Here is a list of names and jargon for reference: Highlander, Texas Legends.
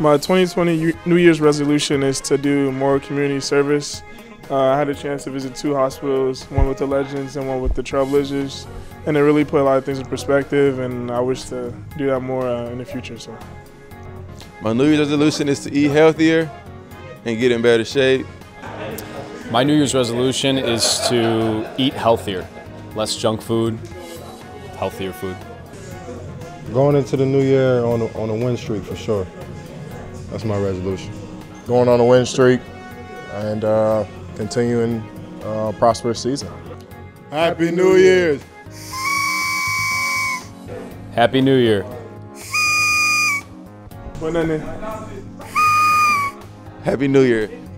My 2020 New Year's resolution is to do more community service. I had a chance to visit two hospitals, one with the Legends and one with the Trailblazers, and it really put a lot of things in perspective, and I wish to do that more in the future. So, my New Year's resolution is to eat healthier and get in better shape. My New Year's resolution is to eat healthier, less junk food, healthier food. Going into the new year on a win streak for sure. That's my resolution. Going on a win streak and continuing a prosperous season. Happy New Year's! Happy New Year. Happy New Year.